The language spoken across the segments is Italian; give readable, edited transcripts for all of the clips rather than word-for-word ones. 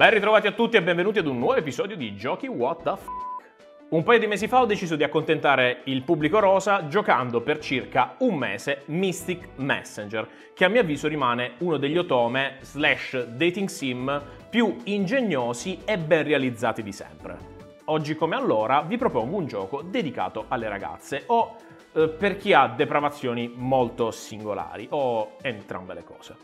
Ben ritrovati a tutti e benvenuti ad un nuovo episodio di Giochi WTF. Un paio di mesi fa ho deciso di accontentare il pubblico rosa giocando per circa un mese Mystic Messenger, che a mio avviso rimane uno degli otome slash dating sim più ingegnosi e ben realizzati di sempre. Oggi come allora vi propongo un gioco dedicato alle ragazze o per chi ha depravazioni molto singolari o entrambe le cose.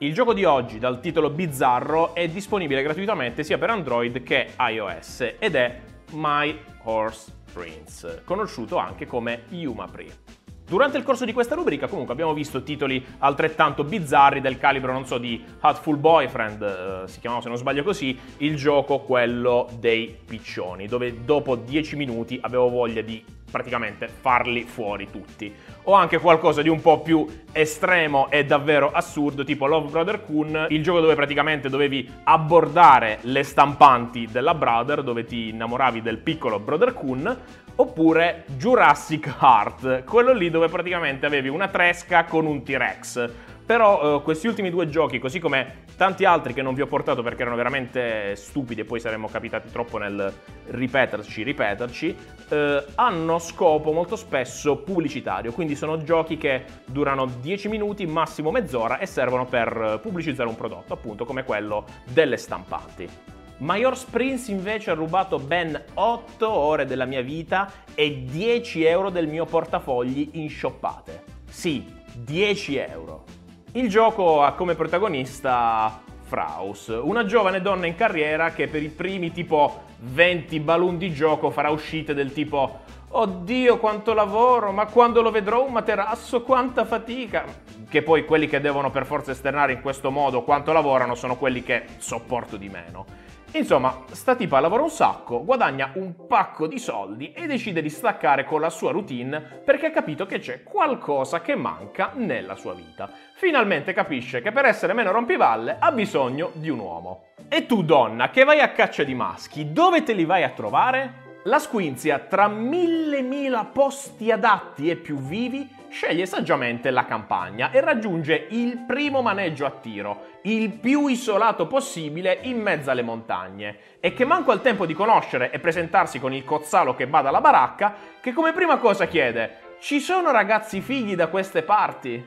Il gioco di oggi, dal titolo bizzarro, è disponibile gratuitamente sia per Android che iOS ed è My Horse Prince, conosciuto anche come Umapri. Durante il corso di questa rubrica comunque abbiamo visto titoli altrettanto bizzarri del calibro, non so, di Hatoful Boyfriend, si chiamava se non sbaglio così, il gioco quello dei piccioni, dove dopo 10 minuti avevo voglia di praticamente farli fuori tutti. O anche qualcosa di un po' più estremo e davvero assurdo, tipo Love Brother-kun, il gioco dove praticamente dovevi abbordare le stampanti della Brother, dove ti innamoravi del piccolo Brother-kun. Oppure Jurassic Heart, quello lì dove praticamente avevi una tresca con un T-Rex. Però questi ultimi due giochi, così come tanti altri che non vi ho portato perché erano veramente stupidi e poi saremmo capitati troppo nel ripeterci, hanno scopo molto spesso pubblicitario, quindi sono giochi che durano 10 minuti, massimo mezz'ora, e servono per pubblicizzare un prodotto, appunto come quello delle stampanti. My Horse Prince invece ha rubato ben 8 ore della mia vita e 10 euro del mio portafogli in shoppate. Sì, 10 euro. Il gioco ha come protagonista Fraus, una giovane donna in carriera che per i primi tipo 20 balloon di gioco farà uscite del tipo «Oddio quanto lavoro, ma quando lo vedrò un materasso, quanta fatica!» Che poi quelli che devono per forza esternare in questo modo quanto lavorano sono quelli che sopporto di meno. Insomma, sta tipa lavora un sacco, guadagna un pacco di soldi e decide di staccare con la sua routine perché ha capito che c'è qualcosa che manca nella sua vita. Finalmente capisce che per essere meno rompivalle ha bisogno di un uomo. E tu, donna, che vai a caccia di maschi, dove te li vai a trovare? La squinzia, tra mille posti adatti e più vivi, sceglie saggiamente la campagna e raggiunge il primo maneggio a tiro, il più isolato possibile in mezzo alle montagne, e che manco al tempo di conoscere e presentarsi con il cozzalo che bada alla baracca, che come prima cosa chiede «Ci sono ragazzi fighi da queste parti?»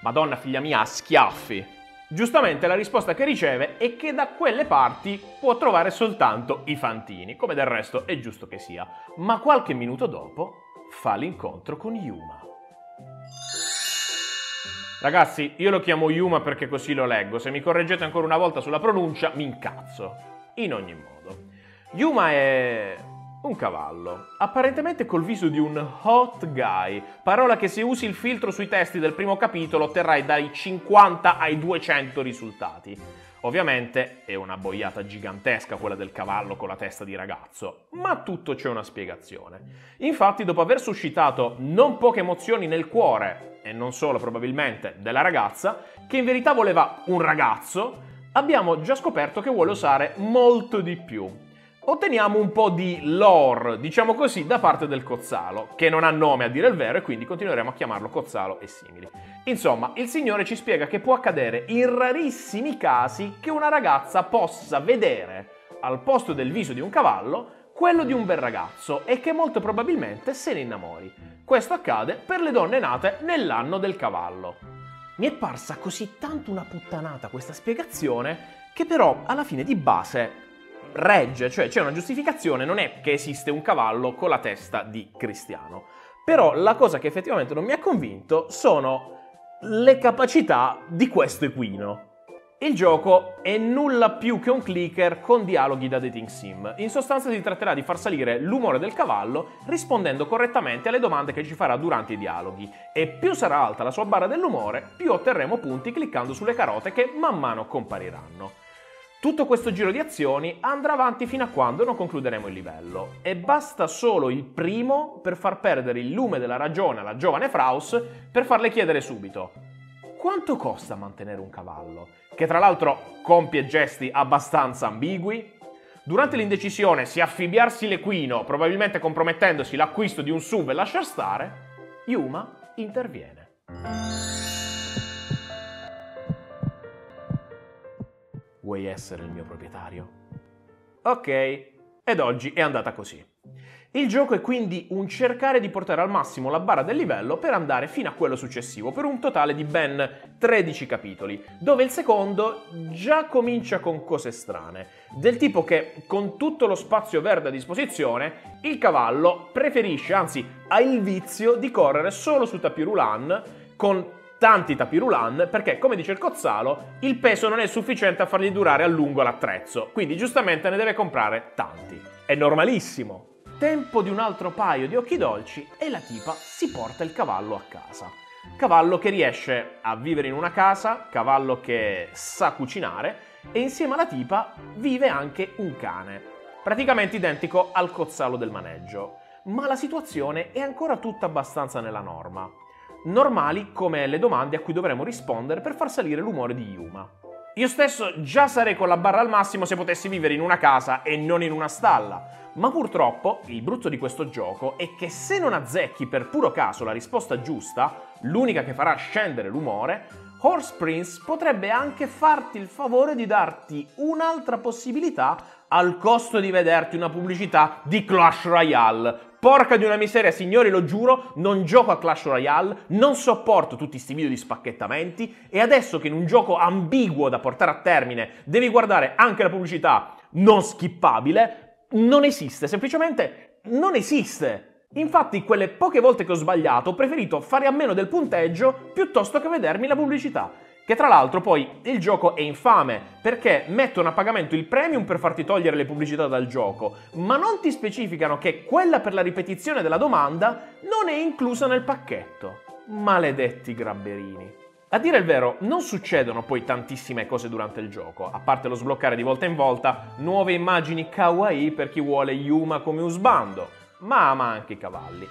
«Madonna figlia mia, a schiaffi!» Giustamente la risposta che riceve è che da quelle parti può trovare soltanto i fantini, come del resto è giusto che sia. Ma qualche minuto dopo fa l'incontro con Yuma. Ragazzi, io lo chiamo Yuma perché così lo leggo, se mi correggete ancora una volta sulla pronuncia mi incazzo. In ogni modo, Yuma è un cavallo, apparentemente col viso di un hot guy, parola che se usi il filtro sui testi del primo capitolo otterrai dai 50 ai 200 risultati. Ovviamente è una boiata gigantesca quella del cavallo con la testa di ragazzo, ma a tutto c'è una spiegazione. Infatti, dopo aver suscitato non poche emozioni nel cuore, e non solo probabilmente, della ragazza, che in verità voleva un ragazzo, abbiamo già scoperto che vuole usare molto di più. Otteniamo un po' di lore, diciamo così, da parte del cozzalo, che non ha nome a dire il vero e quindi continueremo a chiamarlo cozzalo e simili. Insomma, il signore ci spiega che può accadere in rarissimi casi che una ragazza possa vedere, al posto del viso di un cavallo, quello di un bel ragazzo e che molto probabilmente se ne innamori. Questo accade per le donne nate nell'anno del cavallo. Mi è parsa così tanto una puttanata questa spiegazione che però alla fine di base regge, cioè c'è una giustificazione, non è che esiste un cavallo con la testa di Cristiano. Però la cosa che effettivamente non mi ha convinto sono le capacità di questo equino. Il gioco è nulla più che un clicker con dialoghi da dating sim. In sostanza si tratterà di far salire l'umore del cavallo rispondendo correttamente alle domande che ci farà durante i dialoghi, e più sarà alta la sua barra dell'umore, più otterremo punti cliccando sulle carote che man mano compariranno. Tutto questo giro di azioni andrà avanti fino a quando non concluderemo il livello, e basta solo il primo per far perdere il lume della ragione alla giovane Fraus, per farle chiedere subito «Quanto costa mantenere un cavallo?», che tra l'altro compie gesti abbastanza ambigui. Durante l'indecisione si affibbiarsi l'equino, probabilmente compromettendosi l'acquisto di un SUV e lasciar stare, Yuma interviene. Vuoi essere il mio proprietario? ok, ed oggi è andata così. Il gioco è quindi un cercare di portare al massimo la barra del livello per andare fino a quello successivo, per un totale di ben 13 capitoli, dove il secondo già comincia con cose strane, del tipo che con tutto lo spazio verde a disposizione, il cavallo preferisce, anzi ha il vizio di correre solo su tapirulan, con tanti tapirulan, perché come dice il Cozzalo, il peso non è sufficiente a fargli durare a lungo l'attrezzo, quindi giustamente ne deve comprare tanti. È normalissimo. Tempo di un altro paio di occhi dolci e la tipa si porta il cavallo a casa. Cavallo che riesce a vivere in una casa, cavallo che sa cucinare e insieme alla tipa vive anche un cane, praticamente identico al Cozzalo del maneggio. Ma la situazione è ancora tutta abbastanza nella norma. Normali come le domande a cui dovremo rispondere per far salire l'umore di Yuma. Io stesso già sarei con la barra al massimo se potessi vivere in una casa e non in una stalla. Ma purtroppo il brutto di questo gioco è che se non azzecchi per puro caso la risposta giusta, l'unica che farà scendere l'umore, Horse Prince potrebbe anche farti il favore di darti un'altra possibilità al costo di vederti una pubblicità di Clash Royale. Porca di una miseria, signori, lo giuro, non gioco a Clash Royale, non sopporto tutti sti video di spacchettamenti e adesso che in un gioco ambiguo da portare a termine devi guardare anche la pubblicità non skippabile, non esiste, semplicemente non esiste. Infatti quelle poche volte che ho sbagliato ho preferito fare a meno del punteggio piuttosto che vedermi la pubblicità. Che tra l'altro poi il gioco è infame perché mettono a pagamento il premium per farti togliere le pubblicità dal gioco, ma non ti specificano che quella per la ripetizione della domanda non è inclusa nel pacchetto. Maledetti grabberini. A dire il vero, non succedono poi tantissime cose durante il gioco, a parte lo sbloccare di volta in volta nuove immagini kawaii per chi vuole Yuma come usbando, ma ama anche i cavalli.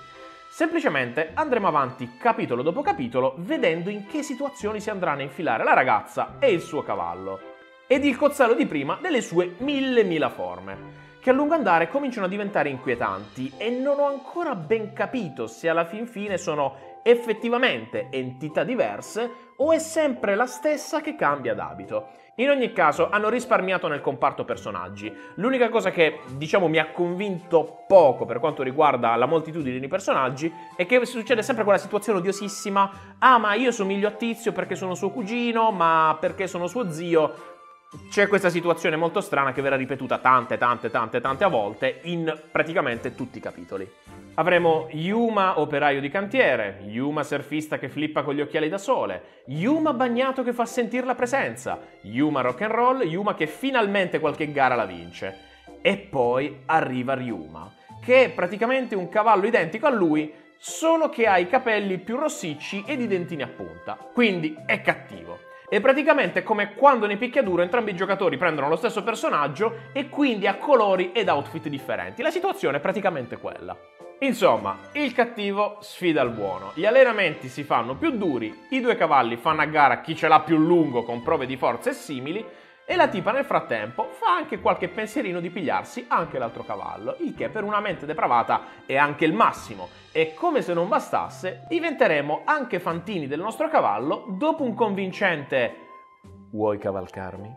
Semplicemente andremo avanti capitolo dopo capitolo vedendo in che situazioni si andranno a infilare la ragazza e il suo cavallo, ed il Cozzalo di prima nelle sue mille forme, che a lungo andare cominciano a diventare inquietanti e non ho ancora ben capito se alla fin fine sono effettivamente entità diverse o è sempre la stessa che cambia d'abito. In ogni caso hanno risparmiato nel comparto personaggi. L'unica cosa che diciamo mi ha convinto poco per quanto riguarda la moltitudine di personaggi è che succede sempre quella situazione odiosissima: ah, ma io somiglio a Tizio perché sono suo cugino, ma perché sono suo zio. C'è questa situazione molto strana che verrà ripetuta tante volte in praticamente tutti i capitoli. Avremo Yuma operaio di cantiere, Yuma surfista che flippa con gli occhiali da sole, Yuma bagnato che fa sentire la presenza, Yuma rock and roll, Yuma che finalmente qualche gara la vince. E poi arriva Ryuuma, che è praticamente un cavallo identico a lui, solo che ha i capelli più rossicci ed i dentini a punta, quindi è cattivo. È praticamente come quando nei picchiaduro entrambi i giocatori prendono lo stesso personaggio e quindi ha colori ed outfit differenti. La situazione è praticamente quella. Insomma, il cattivo sfida il buono, gli allenamenti si fanno più duri, i due cavalli fanno a gara chi ce l'ha più lungo con prove di forza e simili, e la tipa nel frattempo fa anche qualche pensierino di pigliarsi anche l'altro cavallo, il che per una mente depravata è anche il massimo. E come se non bastasse, diventeremo anche fantini del nostro cavallo dopo un convincente "vuoi cavalcarmi?".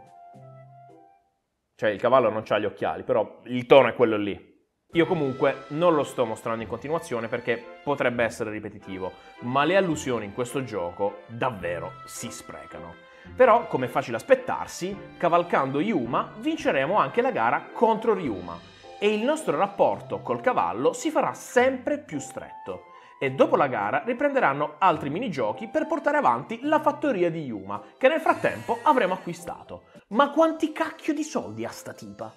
Cioè il cavallo non ha gli occhiali, però il tono è quello lì. Io comunque non lo sto mostrando in continuazione perché potrebbe essere ripetitivo, ma le allusioni in questo gioco davvero si sprecano. Però, come è facile aspettarsi, cavalcando Yuma vinceremo anche la gara contro Ryuuma e il nostro rapporto col cavallo si farà sempre più stretto. E dopo la gara riprenderanno altri minigiochi per portare avanti la fattoria di Yuma, che nel frattempo avremo acquistato. Ma quanti cacchio di soldi ha sta tipa?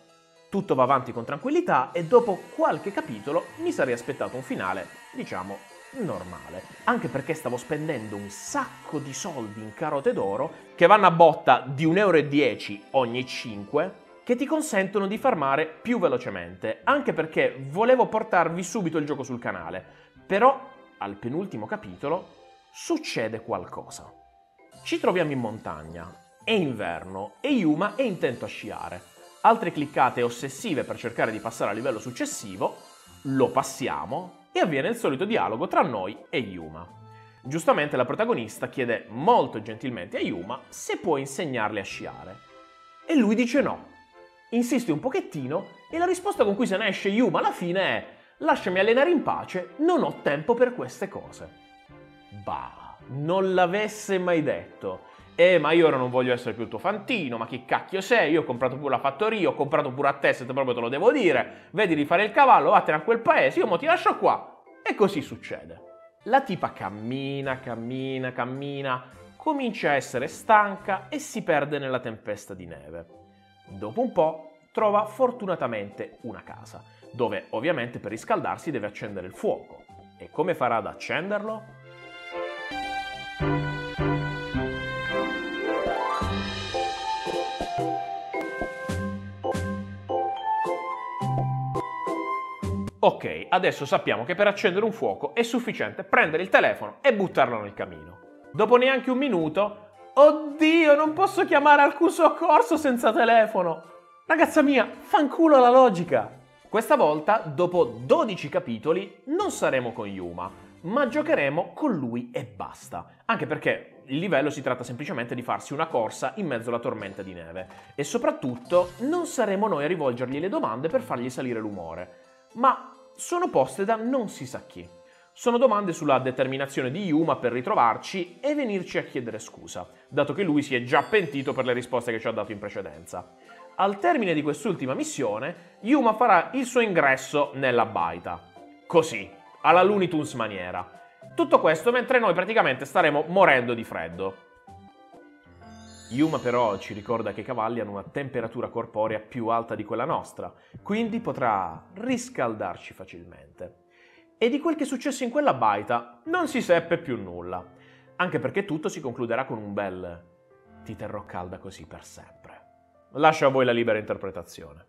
Tutto va avanti con tranquillità e dopo qualche capitolo mi sarei aspettato un finale, diciamo, normale, anche perché stavo spendendo un sacco di soldi in carote d'oro che vanno a botta di 1,10 € ogni 5 che ti consentono di farmare più velocemente, anche perché volevo portarvi subito il gioco sul canale. Però al penultimo capitolo succede qualcosa. Ci troviamo in montagna, è inverno e Yuma è intento a sciare. Altre cliccate ossessive per cercare di passare al livello successivo, lo passiamo e avviene il solito dialogo tra noi e Yuma. Giustamente la protagonista chiede molto gentilmente a Yuma se può insegnarle a sciare. E lui dice no. Insiste un pochettino e la risposta con cui se ne esce Yuma alla fine è: lasciami allenare in pace, non ho tempo per queste cose. Bah, non l'avesse mai detto. Ma io ora non voglio essere più il tuo fantino, ma chi cacchio sei? Io ho comprato pure la fattoria, ho comprato pure a te, se proprio te lo devo dire. Vedi di fare il cavallo, vattene a quel paese, io mo ti lascio qua. E così succede. La tipa cammina, cammina, cammina, comincia a essere stanca e si perde nella tempesta di neve. Dopo un po' trova fortunatamente una casa, dove ovviamente per riscaldarsi deve accendere il fuoco. E come farà ad accenderlo? Ok, adesso sappiamo che per accendere un fuoco è sufficiente prendere il telefono e buttarlo nel camino. Dopo neanche un minuto... Oddio, non posso chiamare alcun soccorso senza telefono! Ragazza mia, fanculo alla logica! Questa volta, dopo 12 capitoli, non saremo con Yuma, ma giocheremo con lui e basta. Anche perché il livello si tratta semplicemente di farsi una corsa in mezzo alla tormenta di neve. E soprattutto, non saremo noi a rivolgergli le domande per fargli salire l'umore. Ma sono poste da non si sa chi. Sono domande sulla determinazione di Yuma per ritrovarci e venirci a chiedere scusa, dato che lui si è già pentito per le risposte che ci ha dato in precedenza. Al termine di quest'ultima missione, Yuma farà il suo ingresso nella baita. Così, alla Looney Tunes maniera. Tutto questo mentre noi praticamente staremo morendo di freddo. Yuma però ci ricorda che i cavalli hanno una temperatura corporea più alta di quella nostra, quindi potrà riscaldarci facilmente. E di quel che è successo in quella baita non si seppe più nulla, anche perché tutto si concluderà con un bel "ti terrò calda così per sempre". Lascio a voi la libera interpretazione.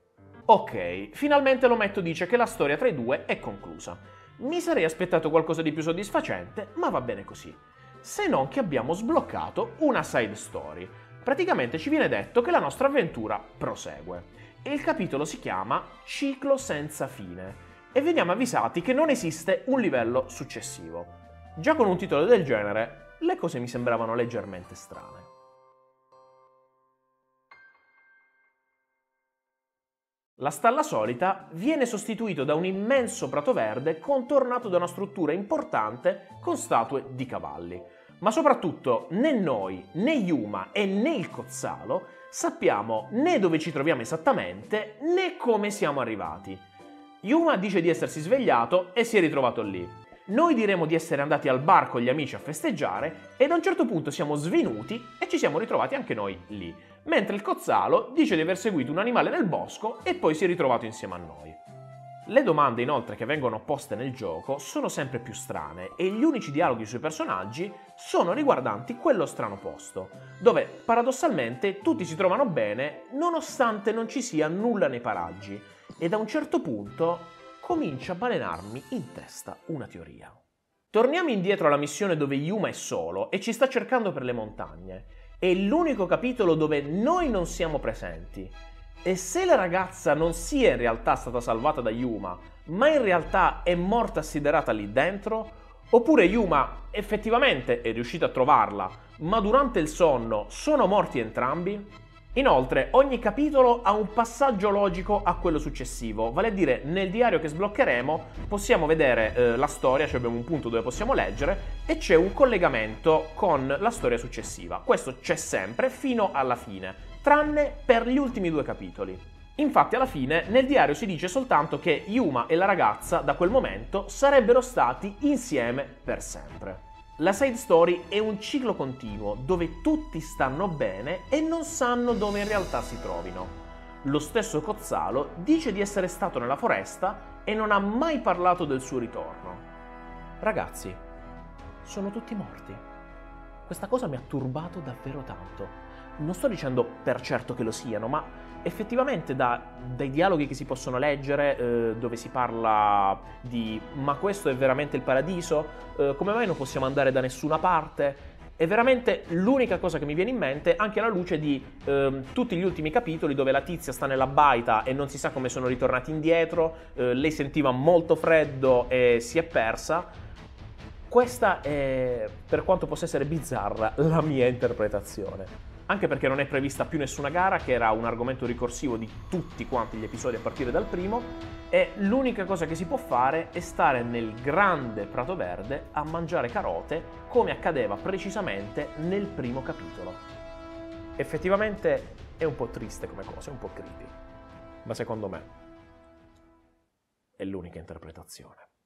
Ok, finalmente l'ometto dice che la storia tra i due è conclusa. Mi sarei aspettato qualcosa di più soddisfacente, ma va bene così. Se non che abbiamo sbloccato una side story. Praticamente ci viene detto che la nostra avventura prosegue. E il capitolo si chiama Ciclo senza fine. E veniamo avvisati che non esiste un livello successivo. Già con un titolo del genere, le cose mi sembravano leggermente strane. La stalla solita viene sostituita da un immenso prato verde contornato da una struttura importante con statue di cavalli. Ma soprattutto né noi, né Yuma e né il cozzalo sappiamo né dove ci troviamo esattamente né come siamo arrivati. Yuma dice di essersi svegliato e si è ritrovato lì. Noi diremo di essere andati al bar con gli amici a festeggiare ed a un certo punto siamo svenuti e ci siamo ritrovati anche noi lì, mentre il cozzalo dice di aver seguito un animale nel bosco e poi si è ritrovato insieme a noi. Le domande inoltre che vengono poste nel gioco sono sempre più strane e gli unici dialoghi sui personaggi sono riguardanti quello strano posto, dove paradossalmente tutti si trovano bene nonostante non ci sia nulla nei paraggi ed a un certo punto comincia a balenarmi in testa una teoria. Torniamo indietro alla missione dove Yuma è solo e ci sta cercando per le montagne. È l'unico capitolo dove noi non siamo presenti. E se la ragazza non sia in realtà stata salvata da Yuma, ma in realtà è morta assiderata lì dentro, oppure Yuma effettivamente è riuscita a trovarla, ma durante il sonno sono morti entrambi? Inoltre, ogni capitolo ha un passaggio logico a quello successivo, vale a dire nel diario che sbloccheremo possiamo vedere la storia, cioè abbiamo un punto dove possiamo leggere, e c'è un collegamento con la storia successiva. Questo c'è sempre fino alla fine, tranne per gli ultimi due capitoli. Infatti alla fine nel diario si dice soltanto che Yuma e la ragazza da quel momento sarebbero stati insieme per sempre. La side story è un ciclo continuo dove tutti stanno bene e non sanno dove in realtà si trovino. Lo stesso cozzalo dice di essere stato nella foresta e non ha mai parlato del suo ritorno. Ragazzi, sono tutti morti. Questa cosa mi ha turbato davvero tanto. Non sto dicendo per certo che lo siano, ma effettivamente dai dialoghi che si possono leggere, dove si parla di "ma questo è veramente il paradiso? Come mai non possiamo andare da nessuna parte?", è veramente l'unica cosa che mi viene in mente, anche alla luce di tutti gli ultimi capitoli dove la tizia sta nella baita e non si sa come sono ritornati indietro, lei sentiva molto freddo e si è persa. Questa è, per quanto possa essere bizzarra, la mia interpretazione. anche perché non è prevista più nessuna gara, che era un argomento ricorsivo di tutti quanti gli episodi a partire dal primo, e l'unica cosa che si può fare è stare nel grande prato verde a mangiare carote, come accadeva precisamente nel primo capitolo. Effettivamente è un po' triste come cosa, è un po' creepy, ma secondo me è l'unica interpretazione.